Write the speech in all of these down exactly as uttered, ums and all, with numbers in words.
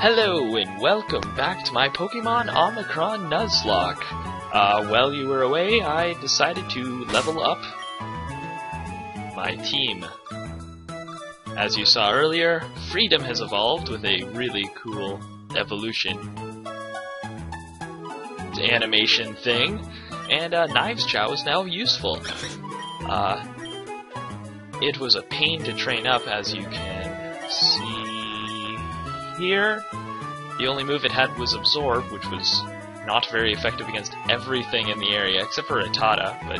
Hello and welcome back to my Pokemon Omicron Nuzlocke. Uh, while you were away, I decided to level up my team. As you saw earlier, Freedom has evolved with a really cool evolution animation thing, and uh, Kniveschao is now useful. Uh, it was a pain to train up, as you can see. Here, the only move it had was Absorb, which was not very effective against everything in the area, except for Rattata, but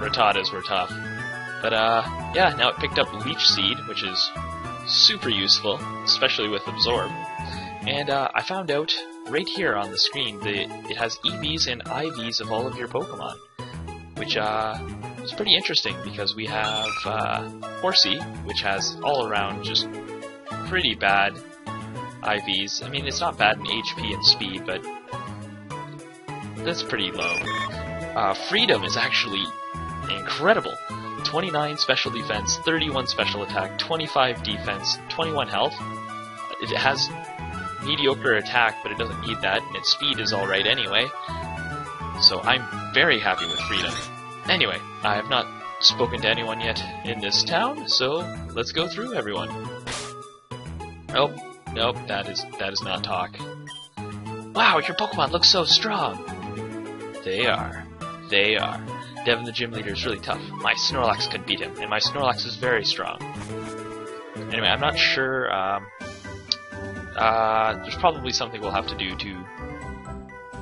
Rattatas were tough. But, uh, yeah, now it picked up Leech Seed, which is super useful, especially with Absorb. And uh, I found out, right here on the screen, that it has E Vs and I Vs of all of your Pokemon, which uh, is pretty interesting, because we have uh, Horsea, which has all around just pretty bad I Vs. I mean, it's not bad in H P and speed, but that's pretty low. Uh, Freedom is actually incredible. twenty-nine special defense, thirty-one special attack, twenty-five defense, twenty-one health. It has mediocre attack, but it doesn't need that, and its speed is alright anyway. So I'm very happy with Freedom. Anyway, I have not spoken to anyone yet in this town, so let's go through everyone. Nope, nope, that is that is not talk. Wow, your Pokemon look so strong! They are. They are. Devin the gym leader is really tough. My Snorlax could beat him, and my Snorlax is very strong. Anyway, I'm not sure, um... Uh, there's probably something we'll have to do to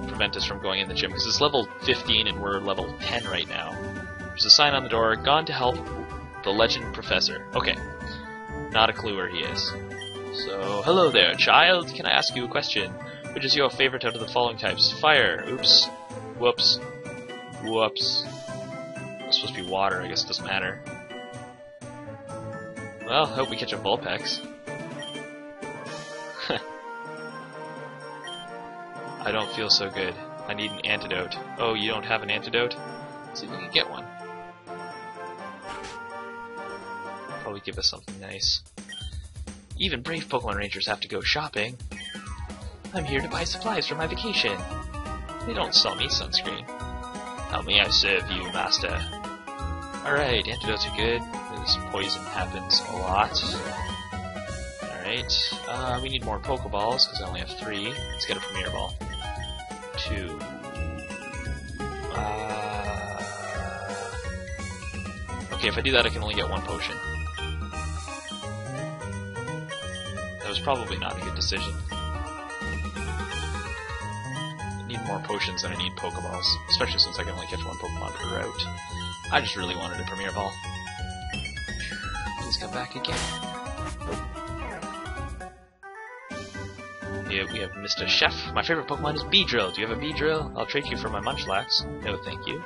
prevent us from going in the gym, because it's level fifteen and we're level ten right now. There's a sign on the door, gone to help the legend professor. Okay. Not a clue where he is. So, hello there, child. Can I ask you a question? Which is your favorite out of the following types? Fire. Oops. Whoops. Whoops. It's supposed to be water. I guess it doesn't matter. Well, hope we catch a Vulpix. I don't feel so good. I need an antidote. Oh, you don't have an antidote? Let's see if we can get one. Probably give us something nice. Even brave Pokemon Rangers have to go shopping. I'm here to buy supplies for my vacation. They don't sell me sunscreen. How may I serve you, master? Alright, antidotes are good. This poison happens a lot. Alright, uh, we need more Pokeballs, because I only have three. Let's get a Premier Ball. Two. Uh... Okay, if I do that, I can only get one potion. Was probably not a good decision. I need more potions than I need Pokeballs, especially since I can only catch one Pokemon per route. I just really wanted a Premier Ball. Please come back again. Yeah, we have Mister Chef. My favorite Pokemon is Beedrill. Do you have a Beedrill? I'll trade you for my Munchlax. No, thank you.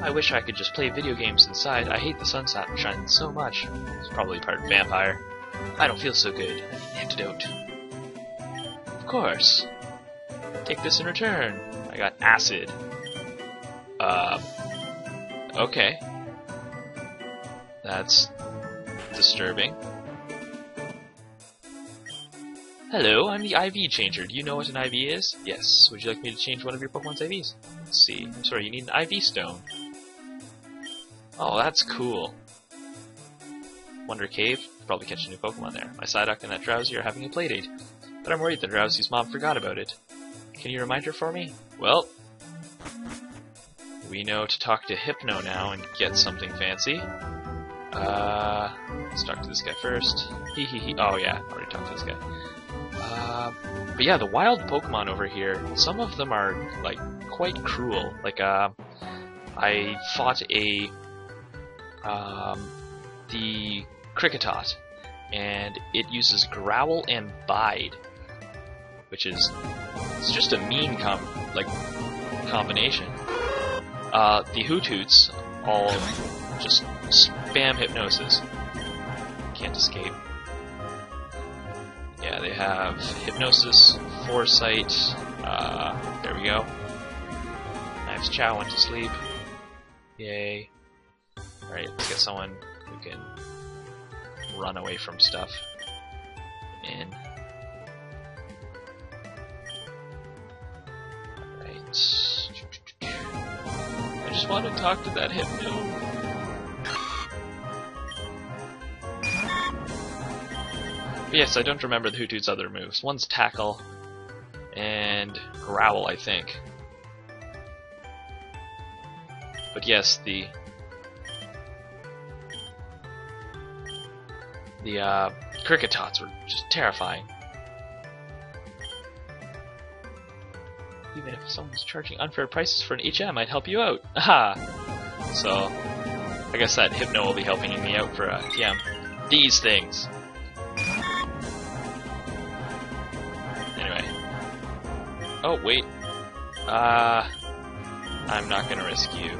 I wish I could just play video games inside. I hate the sunshine so much. It's probably part of Vampire. I don't feel so good. Antidote. Of course. Take this in return. I got acid. Uh. Okay. That's disturbing. Hello, I'm the I V changer. Do you know what an I V is? Yes. Would you like me to change one of your Pokemon's I Vs? Let's see. I'm sorry, you need an I V stone. Oh, that's cool. Wonder Cave. Probably catch a new Pokemon there. My Psyduck and that Drowsy are having a playdate, but I'm worried that Drowsy's mom forgot about it. Can you remind her for me? Well, we know to talk to Hypno now and get something fancy. Uh, let's talk to this guy first. Hee hee hee. Oh yeah, already talked to this guy. Uh, but yeah, the wild Pokemon over here, some of them are, like, quite cruel. Like, uh, I fought a, um, the Cricketot, and it uses Growl and Bide, which is it's just a mean com like combination. Uh, the Hoot Hoots all just spam Hypnosis. Can't escape. Yeah, they have Hypnosis, Foresight. Uh, there we go. Kniveschao went to sleep. Yay! All right, let's get someone who can run away from stuff. in. Alright. I just want to talk to that Hypno. But yes, I don't remember the Hutu's other moves. One's Tackle and Growl, I think. But yes, the the uh, Cricketats were just terrifying. Even if someone's charging unfair prices for an H M, I'd help you out. Aha! So, I guess that Hypno will be helping me out for a T M. These things. Oh, wait. Uh, I'm not going to risk you.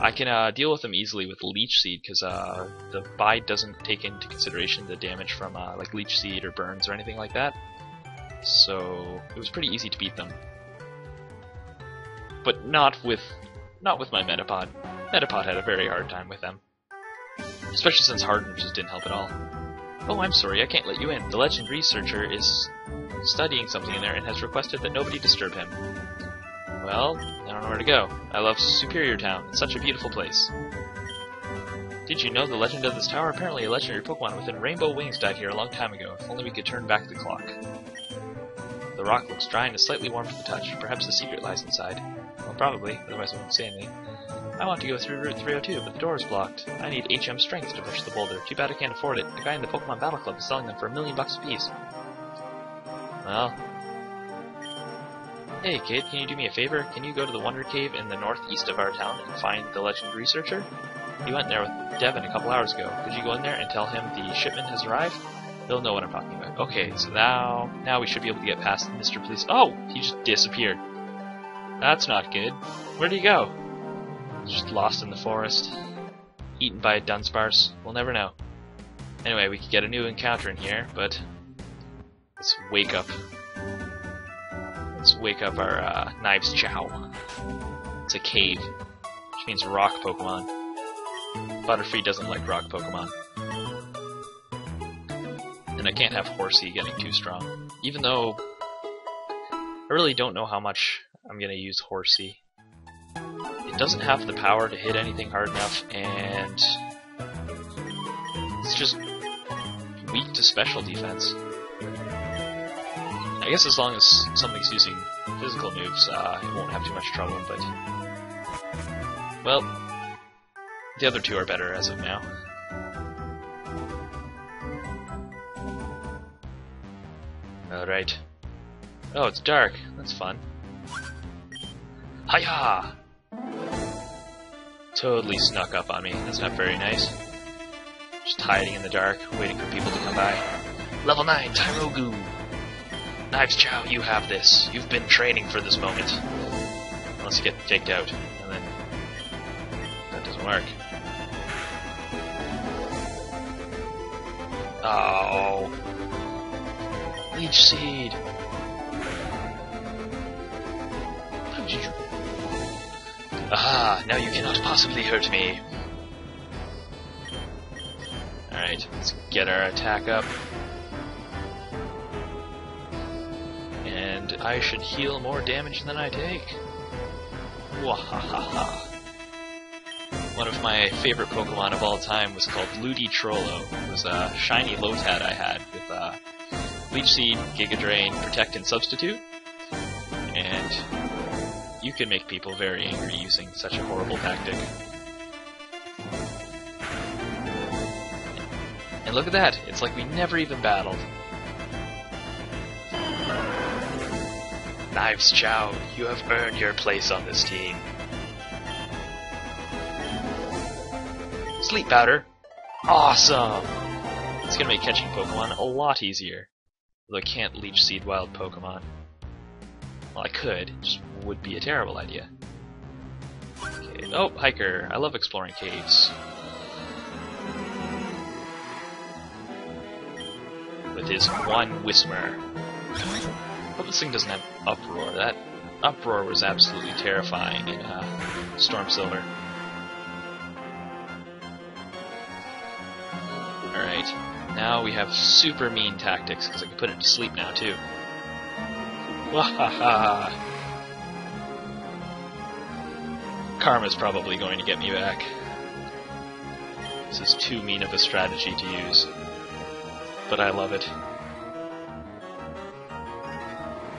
I can uh, deal with them easily with Leech Seed, because uh, the bite doesn't take into consideration the damage from uh, like Leech Seed or burns or anything like that. So it was pretty easy to beat them. But not with, not with my Metapod. Metapod had a very hard time with them. Especially since Harden just didn't help at all. Oh, I'm sorry, I can't let you in. The Legend Researcher is studying something in there and has requested that nobody disturb him. Well, I don't know where to go. I love Superior Town. It's such a beautiful place. Did you know the legend of this tower? Apparently a legendary Pokemon within Rainbow Wings died here a long time ago. If only we could turn back the clock. The rock looks dry and is slightly warm to the touch. Perhaps the secret lies inside. Well, probably. Otherwise I wouldn't say anything. I want to go through Route three oh two, but the door is blocked. I need H M Strength to push the boulder. Too bad I can't afford it. The guy in the Pokemon Battle Club is selling them for a million bucks apiece. Well. Hey kid, can you do me a favor? Can you go to the Wonder Cave in the northeast of our town and find the Legend Researcher? He went there with Devin a couple hours ago. Could you go in there and tell him the shipment has arrived? He'll know what I'm talking about. Okay, so now, now we should be able to get past Mister Police. Oh! He just disappeared. That's not good. Where'd he go? Just lost in the forest. Eaten by a Dunsparce. We'll never know. Anyway, we could get a new encounter in here, but let's wake up. Let's wake up our uh, Kniveschao. It's a cave, which means rock Pokemon. Butterfree doesn't like rock Pokemon. And I can't have Horsey getting too strong. Even though I really don't know how much I'm going to use Horsey. It doesn't have the power to hit anything hard enough, and it's just weak to special defense. I guess as long as something's using physical moves, uh, it won't have too much trouble, but well, the other two are better as of now. Alright. Oh, it's dark. That's fun. Hiya! Totally snuck up on me. That's not very nice. Just hiding in the dark, waiting for people to come by. Level nine, Tyrogu! Kniveschao, you have this. You've been training for this moment. Unless you get faked out, and then that doesn't work. Oh, Leech Seed. How did you? Aha! Now you cannot possibly hurt me. All right, let's get our attack up. I should heal more damage than I take. Wahahaha. One of my favorite Pokemon of all time was called Looty Trollo. It was a shiny Lotad I had with uh, Leech Seed, Giga Drain, Protect and Substitute. And you can make people very angry using such a horrible tactic. And look at that! It's like we never even battled. Kniveschao, you have earned your place on this team. Sleep Powder! Awesome! It's gonna make catching Pokemon a lot easier. Although I can't Leech Seed wild Pokemon. Well, I could, it just would be a terrible idea. Okay. Oh, Hiker! I love exploring caves. With his one Whismur. Hope this thing doesn't have Uproar. That Uproar was absolutely terrifying in uh, Storm Silver. Alright, now now we have super mean tactics, because I can put it to sleep now, too. Wahaha! Karma's probably going to get me back. This is too mean of a strategy to use. But I love it.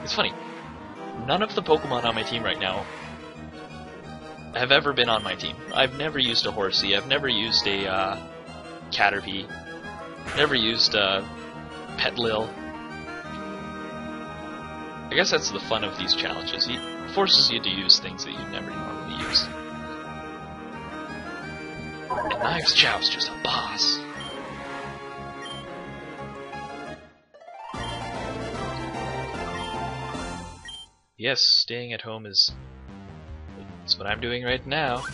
It's funny. None of the Pokemon on my team right now have ever been on my team. I've never used a Horsey, I've never used a uh, Caterpie, never used a Petlil. I guess that's the fun of these challenges. It forces you to use things that you'd never normally use. And Knivescheo's just a boss. Yes, staying at home is that's what I'm doing right now.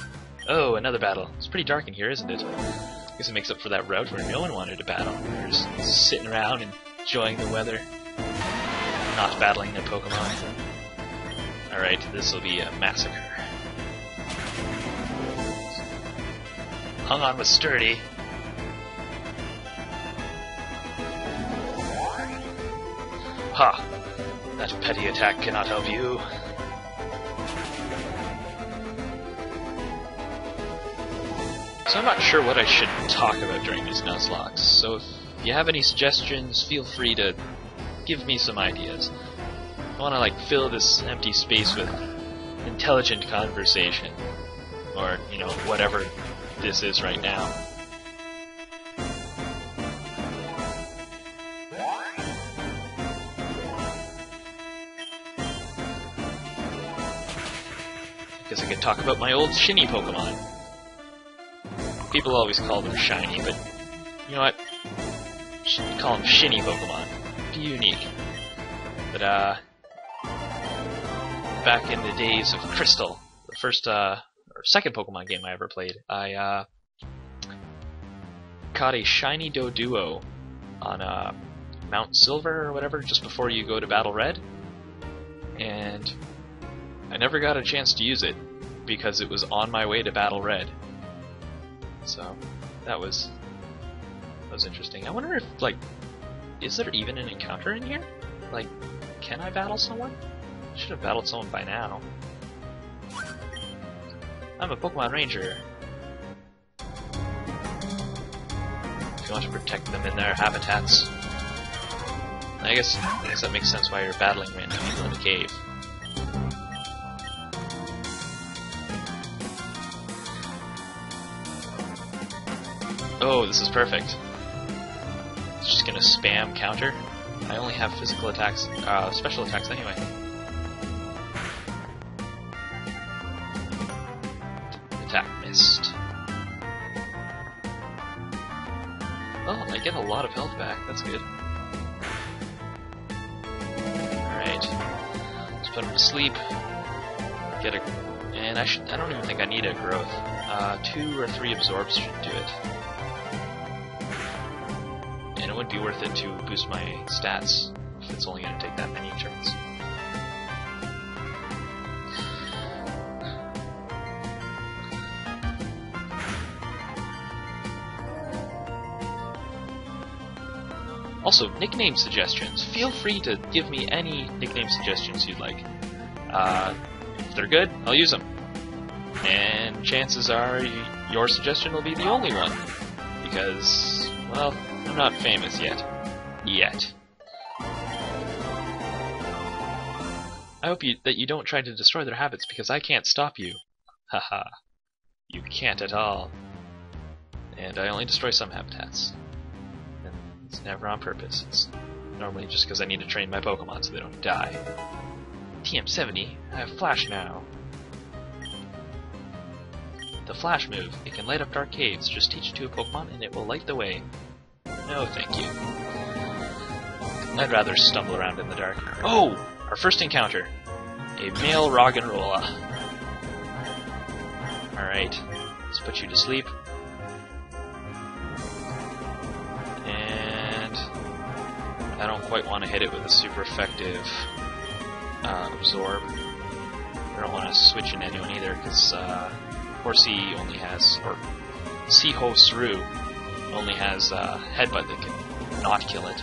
Oh, another battle. It's pretty dark in here, isn't it? I guess it makes up for that route where no one wanted to battle. We're just sitting around and enjoying the weather. Not battling their Pokemon. Alright, this will be a massacre. Hung on with Sturdy. Ha! That petty attack cannot help you. So I'm not sure what I should talk about during these Nuzlocke, so if you have any suggestions, feel free to give me some ideas. I want to like fill this empty space with intelligent conversation, or, you know, whatever this is right now. Because I could talk about my old shiny Pokemon. People always call them shiny, but you know what? Sh call them shiny Pokemon. Be unique. But uh, back in the days of Crystal, the first uh, or second Pokemon game I ever played, I uh, caught a shiny Doduo on uh, Mount Silver or whatever, just before you go to Battle Red, and I never got a chance to use it because it was on my way to Battle Red. So that was that was interesting. I wonder if, like, is there even an encounter in here? Like, can I battle someone? I should have battled someone by now. I'm a Pokemon Ranger. If you want to protect them in their habitats. I guess I guess that makes sense why you're battling random people in a cave. Oh, this is perfect. It's just gonna spam counter. I only have physical attacks, uh, special attacks anyway. Attack missed. Oh, I get a lot of health back. That's good. Alright. Let's put him to sleep. Get a... And I should... I don't even think I need a growth. Uh, two or three absorbs should do it. And it would be worth it to boost my stats if it's only going to take that many turns. Also, nickname suggestions. Feel free to give me any nickname suggestions you'd like. Uh, if they're good, I'll use them. And chances are your suggestion will be the only one. Because, well, I'm not famous yet. Yet. I hope you, that you don't try to destroy their habits, because I can't stop you. Haha. You can't at all. And I only destroy some habitats. And it's never on purpose. It's normally just because I need to train my Pokemon so they don't die. T M seventy, I have Flash now. The Flash move. It can light up dark caves. Just teach it to a Pokemon and it will light the way. No, thank you. I'd rather stumble around in the dark. Oh! Our first encounter. A male Roggenrola. Alright. Let's put you to sleep. And... I don't quite want to hit it with a super effective uh, absorb. I don't want to switch in anyone either, because uh, Horsey only has... or Seahosru only has a uh, headbutt that can not kill it.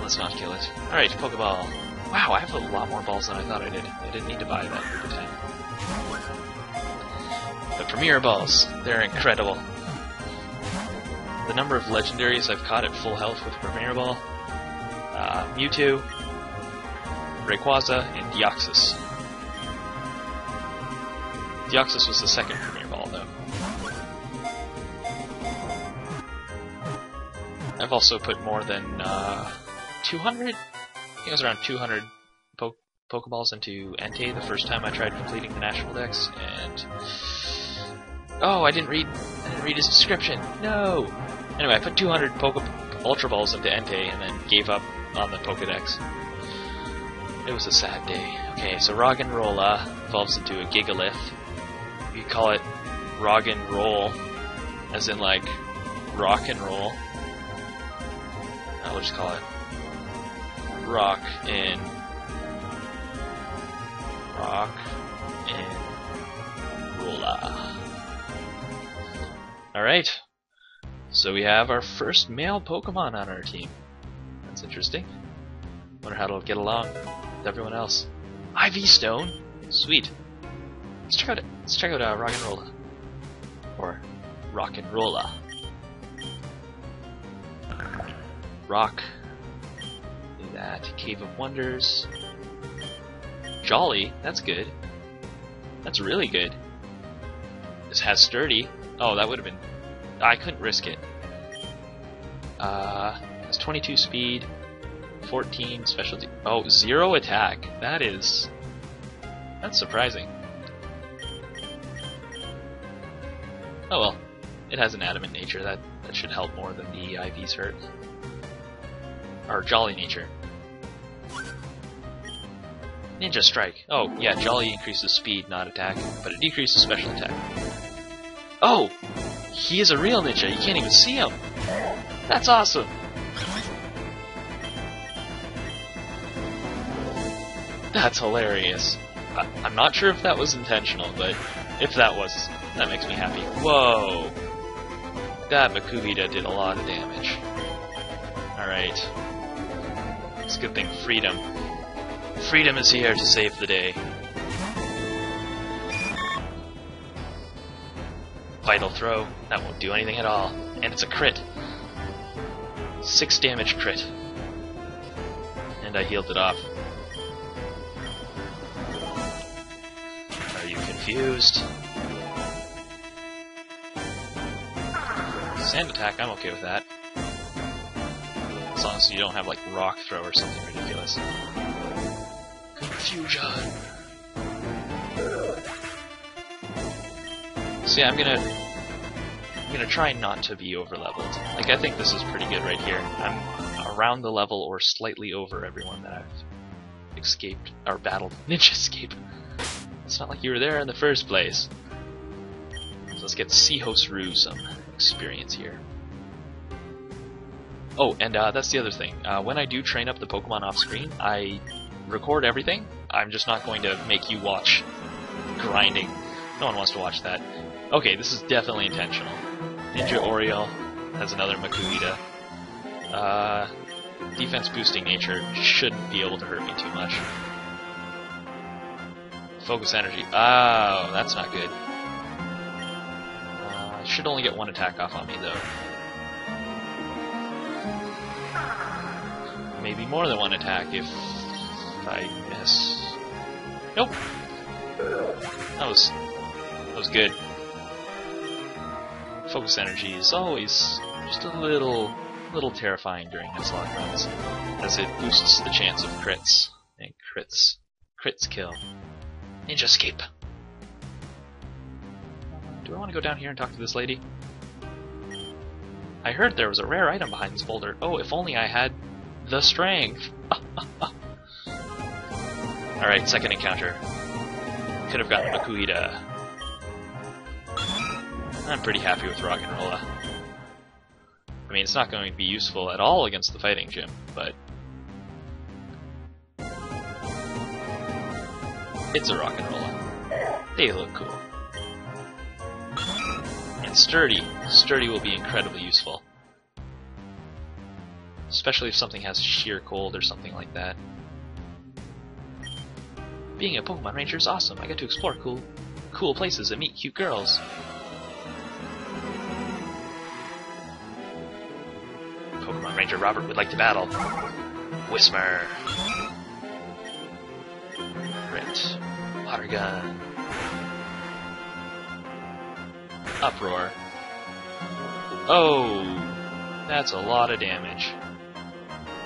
Let's not kill it. Alright, Pokeball. Wow, I have a lot more balls than I thought I did. I didn't need to buy that. The Premier Balls. They're incredible. The number of legendaries I've caught at full health with Premier Ball. Uh, Mewtwo, Rayquaza, and Deoxys. Deoxys was the second Premier Ball, though. I've also put more than uh, two hundred? I think it was around two hundred po Pokeballs into Entei the first time I tried completing the National Dex, and... Oh, I didn't read, I didn't read his description! No! Anyway, I put two hundred Poke Ultra Balls into Entei and then gave up on the Pokedex. It was a sad day. Okay, so Roggenrola evolves into a Gigalith. You call it Roggenroll, as in like rock and roll. I'll just call it rock and rock and rolla. All right, so we have our first male Pokemon on our team. That's interesting. Wonder how it'll get along with everyone else. I V Stone, sweet. Let's check out let's check out uh, Roggenrola or Rock'n'Rolla. Rock. Do that. Cave of Wonders. Jolly. That's good. That's really good. This has Sturdy. Oh, that would have been... I couldn't risk it. Uh, has twenty-two speed. fourteen specialty. Oh, zero attack. That is... That's surprising. Oh well. It has an adamant nature. That, that should help more than the I Vs hurt. Or Jolly nature. Ninja Strike. Oh, yeah, Jolly increases speed, not attack, but it decreases special attack. Oh! He is a real ninja, you can't even see him! That's awesome! That's hilarious. I I'm not sure if that was intentional, but if that was, that makes me happy. Whoa! That Makuhita did a lot of damage. Alright. It's a good thing. Freedom. Freedom is here to save the day. Vital Throw. That won't do anything at all. And it's a crit. Six damage crit. And I healed it off. Are you confused? Sand Attack, I'm okay with that. As long as you don't have like Rock Throw or something ridiculous. Confusion. So yeah, I'm gonna I'm gonna try not to be over leveled. Like I think this is pretty good right here. I'm around the level or slightly over everyone that I've escaped or battled. Ninja Escape. It's not like you were there in the first place. So let's get Seahos Rue some experience here. Oh, and uh, that's the other thing. Uh, when I do train up the Pokemon off screen, I record everything. I'm just not going to make you watch grinding. No one wants to watch that. Okay, this is definitely intentional. Ninja Oriole has another Makuhita. Uh, defense boosting nature shouldn't be able to hurt me too much. Focus energy. Oh, that's not good. Uh, I should only get one attack off on me, though. Maybe more than one attack if I miss. Nope. That was that was good. Focus energy is always just a little little terrifying during Nuzlocke runs, as it boosts the chance of crits and crits crits kill. Ninja Escape. Do I want to go down here and talk to this lady? I heard there was a rare item behind this boulder. Oh, if only I had the strength. Alright, second encounter. Could have gotten Makuhita. I'm pretty happy with Roggenrola. I mean, it's not going to be useful at all against the fighting gym, but... It's a Roggenrola. They look cool. And Sturdy. Sturdy will be incredibly useful. especially if something has sheer cold or something like that. Being a Pokemon Ranger is awesome. I get to explore cool cool places and meet cute girls. Pokemon Ranger Robert would like to battle. Whismur. Grit. Water Gun. Uproar. Oh! That's a lot of damage.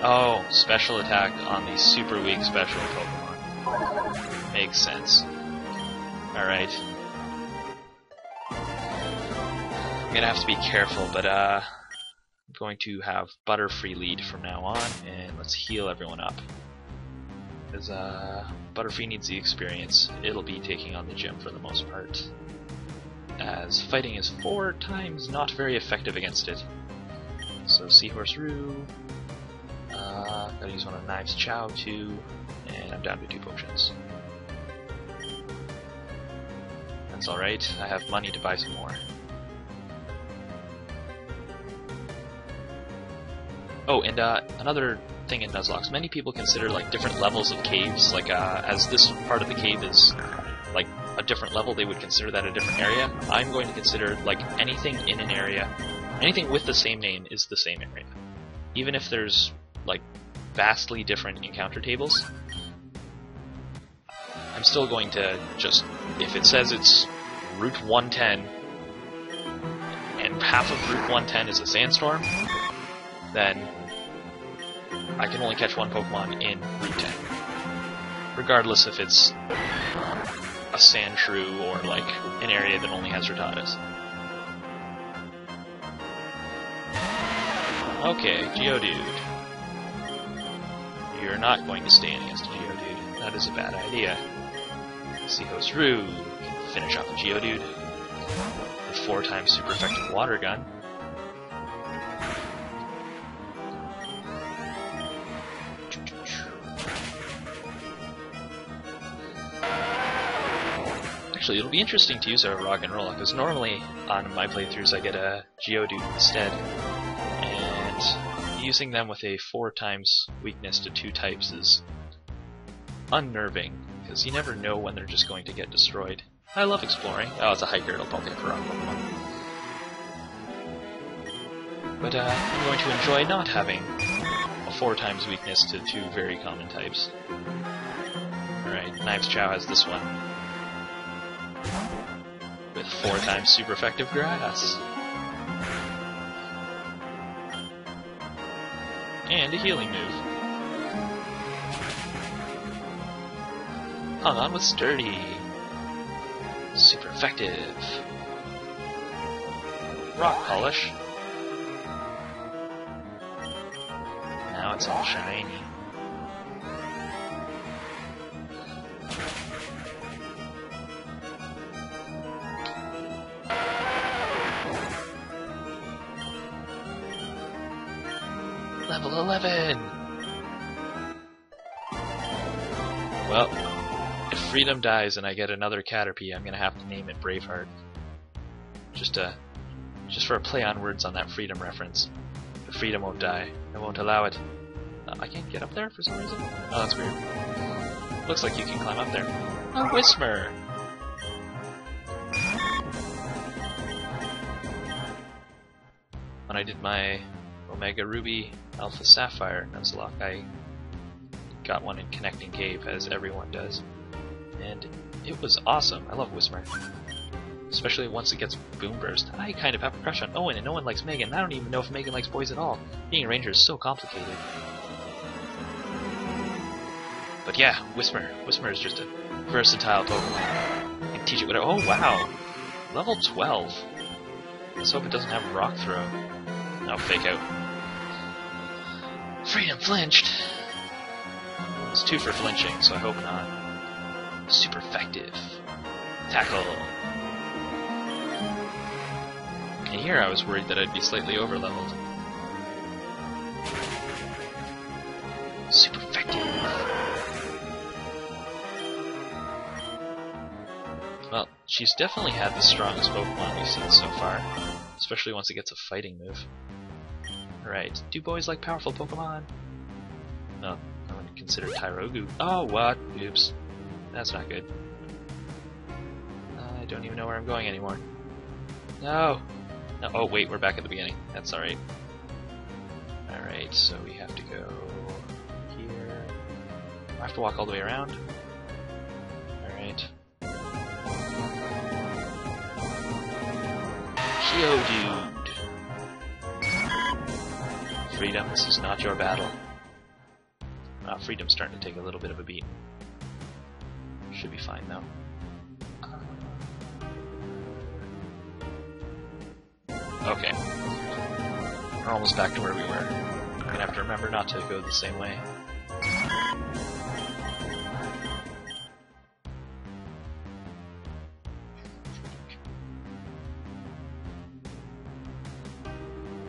Oh, special attack on the super weak special Pokemon. Makes sense. Alright. I'm gonna have to be careful, but uh... I'm going to have Butterfree lead from now on, and let's heal everyone up. Because uh... Butterfree needs the experience. It'll be taking on the gym for the most part, as fighting is four times not very effective against it. So Seahorse Roo, uh, gotta use one of Kniveschao too, and I'm down to two potions. That's alright, I have money to buy some more. Oh, and uh, another thing in Nuzlocke, many people consider like different levels of caves, like uh, as this part of the cave is like a different level, they would consider that a different area. I'm going to consider, like, anything in an area, anything with the same name is the same area. Even if there's, like, vastly different encounter tables, I'm still going to just, if it says it's Route one ten, and half of Route one ten is a sandstorm, then I can only catch one Pokemon in Route ten. Regardless if it's a Sandshrew or like an area that only has Rattatas. Okay, Geodude. You're not going to stand against a Geodude. That is a bad idea. Seahorse Roo can finish off a Geodude. A four times super effective water gun. Actually, it'll be interesting to use a Rock'n'Rolla, because normally on my playthroughs I get a Geodude instead, and using them with a four times weakness to two types is unnerving, because you never know when they're just going to get destroyed. I love exploring. Oh, it's a hiker, it'll probably have a rock Pokemon. But uh, I'm going to enjoy not having a four times weakness to two very common types. Alright, Kniveschao has this one, with four times super effective grass. And a healing move. Hung on with sturdy. Super effective. Rock polish. Now it's all shiny. Level eleven! Well, if Freedom dies and I get another Caterpie, I'm gonna have to name it Braveheart. Just a, just for a play on words on that Freedom reference. The Freedom won't die. I won't allow it. Uh, I can't get up there for some reason? Oh, that's weird. Looks like you can climb up there. A Whismur! When I did my Omega Ruby, Alpha Sapphire, Nuzlocke, I got one in Connecting Cave, as everyone does. And it was awesome. I love Whismur. Especially once it gets Boom Burst. I kind of have a crush on Owen, and no one likes Megan. I don't even know if Megan likes boys at all. Being a ranger is so complicated. But yeah, Whismur. Whismur is just a versatile Pokemon. You can teach it whatever. Oh wow! Level twelve. Let's hope it doesn't have Rock Throw. No, fake out. Freedom flinched! It's two for flinching, so I hope not. Super effective. Tackle. And here I was worried that I'd be slightly over leveled. Super effective. Well, she's definitely had the strongest Pokemon we've seen so far. Especially once it gets a fighting move. Right. Do boys like powerful Pokemon? Oh, I wouldn't consider Tyrogu. Oh, what? Oops. That's not good. I don't even know where I'm going anymore. No! No. Oh, wait, we're back at the beginning. That's alright. Alright, so we have to go here. I have to walk all the way around. Alright. Geodude! Freedom, this is not your battle. Uh, freedom's starting to take a little bit of a beat. Should be fine though. Okay. We're almost back to where we were. I'm gonna have to remember not to go the same way.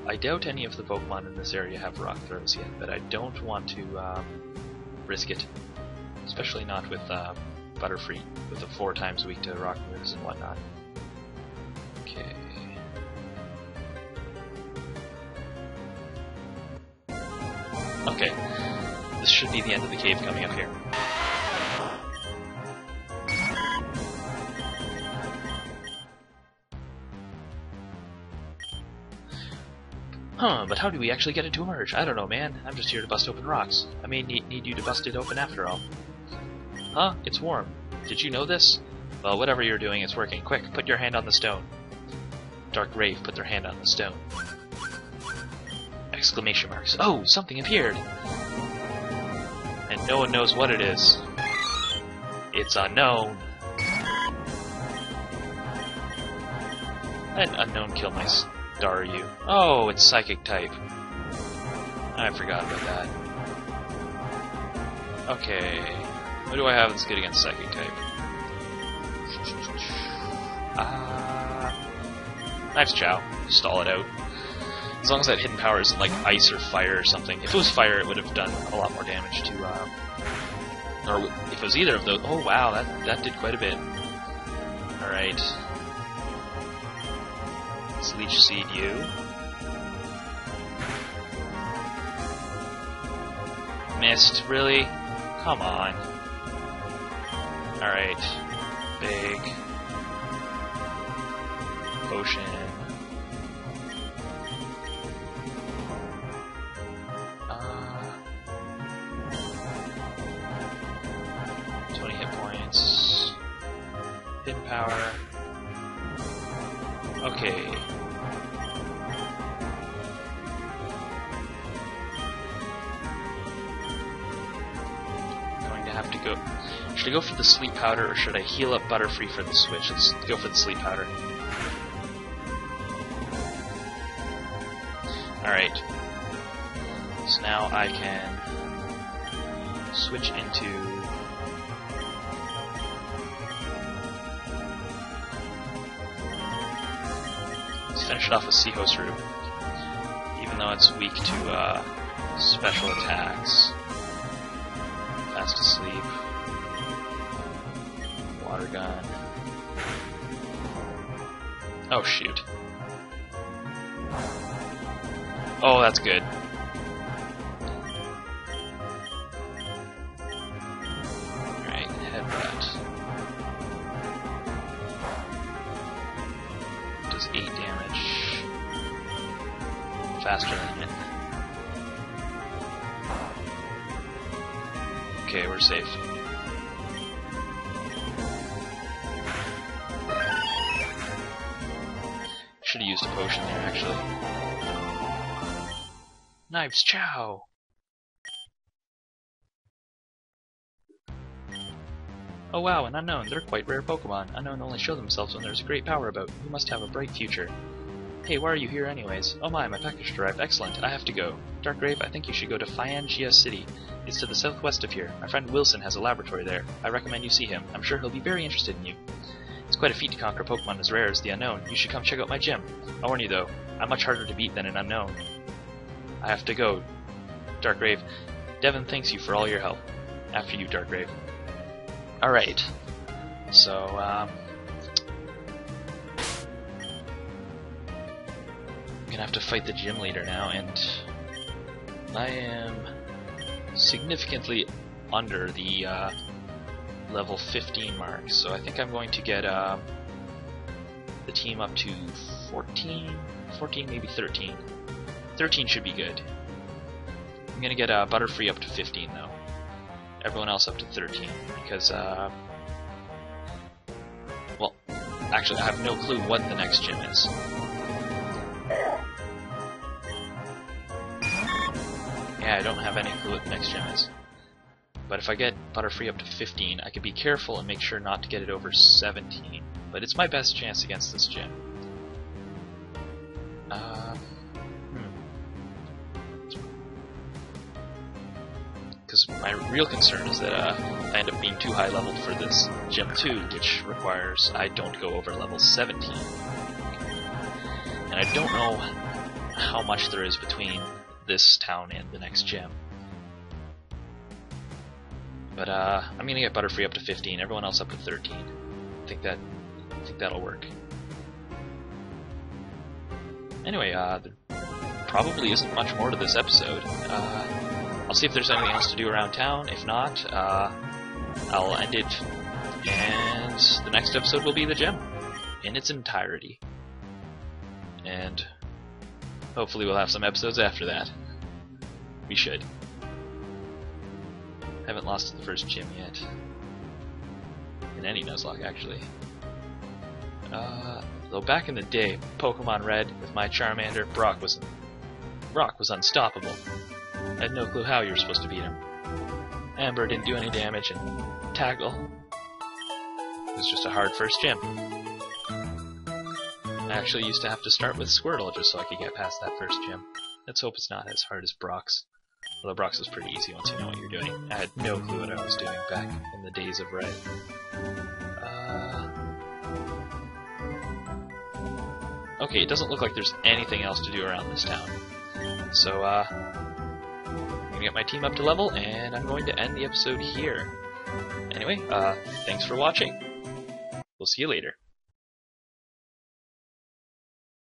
I doubt any of the Pokemon in this area have rock throws yet, but I don't want to um, risk it. Especially not with um, Butterfree, with the four times weak to rock moves and whatnot. Okay. Okay. This should be the end of the cave coming up here. Huh, but how do we actually get it to emerge? I don't know, man. I'm just here to bust open rocks. I may need, need you to bust it open after all. Huh? It's warm. Did you know this? Well, whatever you're doing, it's working. Quick, put your hand on the stone. Darkgrave put their hand on the stone. Exclamation marks. Oh, something appeared! And no one knows what it is. It's unknown. An unknown kill mice. Daryu. Oh, it's psychic type. I forgot about that. Okay. What do I have that's good against psychic type? Uh, Kniveschao. Stall it out. As long as that hidden power isn't like ice or fire or something. If it was fire, it would have done a lot more damage to. Um, or if it was either of those. Oh wow, that that did quite a bit. All right. Let's leech seed you. Missed, really? Come on. Alright. Big. Potion. Uh, twenty hit points. Hidden power. Okay. Have to go. Should I go for the sleep powder or should I heal up Butterfree for the switch? Let's go for the sleep powder. Alright. So now I can switch into. Let's finish it off with Seahorse Root. Even though it's weak to uh, special attacks. Fast asleep. Water gun. Oh shoot. Oh, that's good. Alright, headbutt. Does eight damage. Faster than him. Okay, we're safe. Should have used a potion there, actually. Kniveschao! Oh wow, an unknown. They're quite rare Pokemon. Unknown only show themselves when there's a great power about. You must have a bright future. Hey, why are you here anyways? Oh my, my package arrived. Excellent, I have to go. Darkgrave, I think you should go to Phyangea City. It's to the southwest of here. My friend Wilson has a laboratory there. I recommend you see him. I'm sure he'll be very interested in you. It's quite a feat to conquer Pokemon as rare as the unknown. You should come check out my gym. I warn you though, I'm much harder to beat than an unknown. I have to go. Darkgrave, Devon thanks you for all your help. After you, Darkgrave. Alright. So, um... I'm gonna have to fight the gym leader now and... I am significantly under the uh, level fifteen mark, so I think I'm going to get uh, the team up to fourteen, fourteen, maybe thirteen. thirteen should be good. I'm going to get uh, Butterfree up to fifteen though. Everyone else up to thirteen, because uh, well, actually I have no clue what the next gym is. Yeah, I don't have any clue what the next gym is. But if I get Butterfree up to fifteen, I can be careful and make sure not to get it over seventeen. But it's my best chance against this gym. Uh, hmm. Because my real concern is that uh, I end up being too high leveled for this gym two, which requires I don't go over level seventeen. And I don't know how much there is between this town and the next gym. But uh, I'm gonna get Butterfree up to fifteen, everyone else up to thirteen. I think that I think that'll work. Anyway, uh, there probably isn't much more to this episode. Uh, I'll see if there's anything else to do around town. If not, uh, I'll end it, and the next episode will be the gym in its entirety. And hopefully we'll have some episodes after that. We should. Haven't lost to the first gym yet. In any Nuzlocke, actually. Uh, though back in the day, Pokemon Red, with my Charmander, Brock was, Brock was unstoppable. I had no clue how you were supposed to beat him. Amber didn't do any damage, and Tackle, it was just a hard first gym. I actually used to have to start with Squirtle just so I could get past that first gym. Let's hope it's not as hard as Brock's. Although Brock's was pretty easy once you know what you're doing. I had no clue what I was doing back in the days of Red. Uh, okay, it doesn't look like there's anything else to do around this town. So, uh, I'm gonna get my team up to level, and I'm going to end the episode here. Anyway, uh, thanks for watching. We'll see you later.